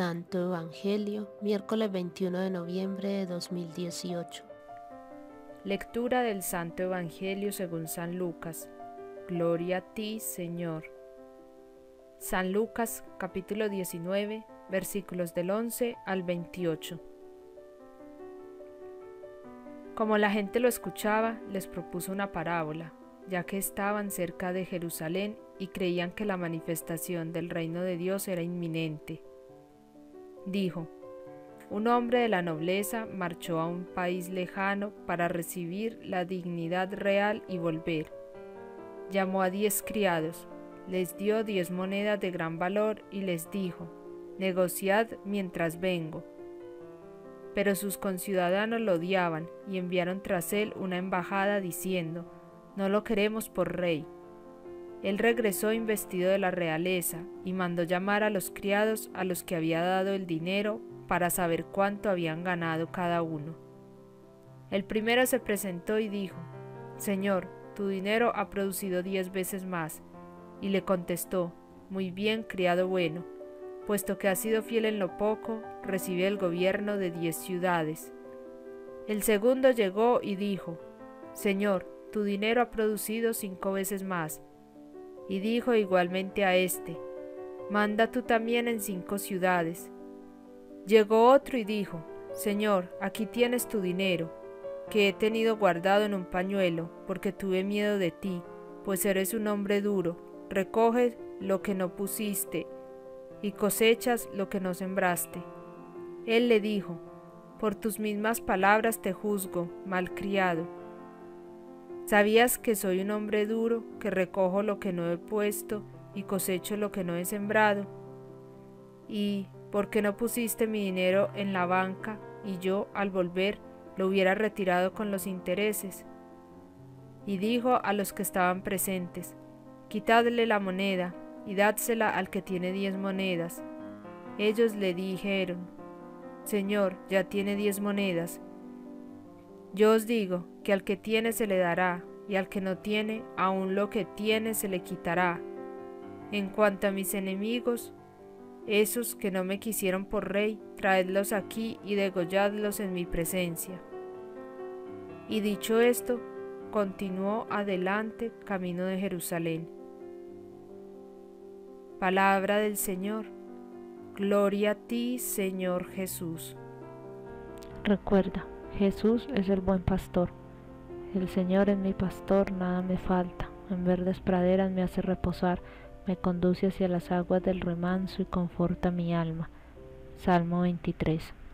Santo Evangelio, miércoles 21 de noviembre de 2018. Lectura del Santo Evangelio según San Lucas. Gloria a ti, Señor. San Lucas, capítulo 19, versículos del 11 al 28. Como la gente lo escuchaba, les propuso una parábola, ya que estaban cerca de Jerusalén y creían que la manifestación del reino de Dios era inminente. Dijo: un hombre de la nobleza marchó a un país lejano para recibir la dignidad real y volver. Llamó a 10 criados, les dio 10 monedas de gran valor y les dijo: negociad mientras vengo. Pero sus conciudadanos lo odiaban y enviaron tras él una embajada diciendo: no lo queremos por rey. Él regresó investido de la realeza y mandó llamar a los criados a los que había dado el dinero para saber cuánto habían ganado cada uno. El primero se presentó y dijo: Señor, tu dinero ha producido 10 veces más. Y le contestó: muy bien, criado bueno. Puesto que has sido fiel en lo poco, recibe el gobierno de 10 ciudades. El segundo llegó y dijo: Señor, tu dinero ha producido 5 veces más. Y dijo igualmente a este: manda tú también en 5 ciudades. Llegó otro y dijo: Señor, aquí tienes tu dinero, que he tenido guardado en un pañuelo, porque tuve miedo de ti, pues eres un hombre duro, recoges lo que no pusiste y cosechas lo que no sembraste. Él le dijo: por tus mismas palabras te juzgo, malcriado. ¿Sabías que soy un hombre duro, que recojo lo que no he puesto y cosecho lo que no he sembrado? ¿Y por qué no pusiste mi dinero en la banca y yo, al volver, lo hubiera retirado con los intereses? Y dijo a los que estaban presentes: quitadle la moneda y dádsela al que tiene 10 monedas. Ellos le dijeron: Señor, ya tiene 10 monedas. Yo os digo que al que tiene se le dará, y al que no tiene, aún lo que tiene se le quitará. En cuanto a mis enemigos, esos que no me quisieron por rey, traedlos aquí y degolladlos en mi presencia. Y dicho esto, continuó adelante camino de Jerusalén. Palabra del Señor. Gloria a ti, Señor Jesús. Recuerda, Jesús es el buen pastor. El Señor es mi pastor, nada me falta. En verdes praderas me hace reposar, me conduce hacia las aguas del remanso y conforta mi alma. Salmo 23.